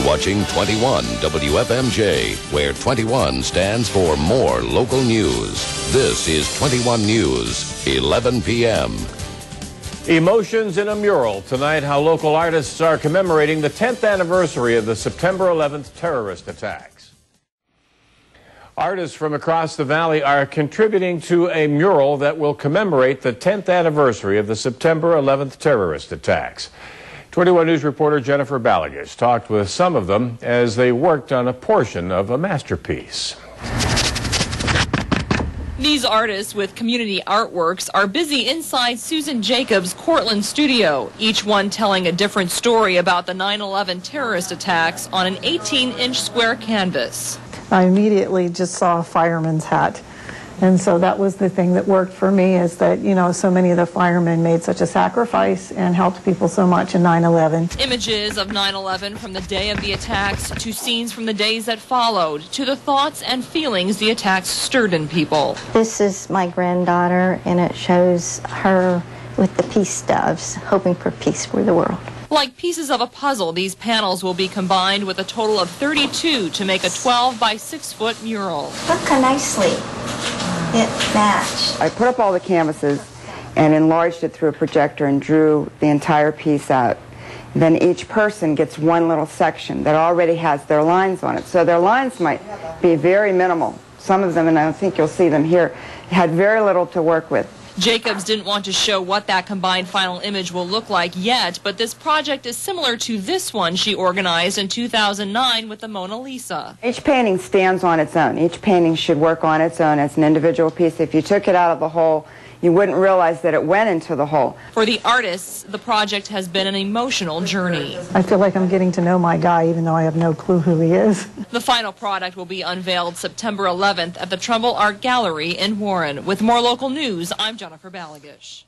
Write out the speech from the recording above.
You're watching 21 WFMJ, where 21 stands for more local news. This is 21 News, 11 p.m. Emotions in a Mural. Tonight, how local artists are commemorating the 10th anniversary of the September 11th terrorist attacks. Artists from across the valley are contributing to a mural that will commemorate the 10th anniversary of the September 11th terrorist attacks. 21 News reporter Jennifer Balagia talked with some of them as they worked on a portion of a masterpiece. These artists with Community Artworks are busy inside Susan Jacobs' Cortland studio, each one telling a different story about the 9/11 terrorist attacks on an 18-inch square canvas. I immediately just saw a fireman's hat. And so that was the thing that worked for me, is that, you know, so many of the firemen made such a sacrifice and helped people so much in 9/11. Images of 9/11, from the day of the attacks to scenes from the days that followed, to the thoughts and feelings the attacks stirred in people. This is my granddaughter, and it shows her with the peace doves, hoping for peace for the world. Like pieces of a puzzle, these panels will be combined with a total of 32 to make a 12 by 6-foot mural. Look how nicely it matched. I put up all the canvases and enlarged it through a projector and drew the entire piece out. Then each person gets one little section that already has their lines on it. So their lines might be very minimal. Some of them, and I think you'll see them here, had very little to work with. Jacobs didn't want to show what that combined final image will look like yet, but this project is similar to this one she organized in 2009 with the Mona Lisa. Each painting stands on its own. Each painting should work on its own as an individual piece. If you took it out of the whole, you wouldn't realize that it went into the whole. For the artists, the project has been an emotional journey. I feel like I'm getting to know my guy, even though I have no clue who he is. The final product will be unveiled September 11th at the Trumbull Art Gallery in Warren. With more local news, I'm Jennifer Balagish.